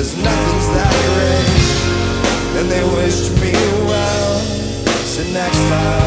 'cause nothing's that great, and they wished me well. So next time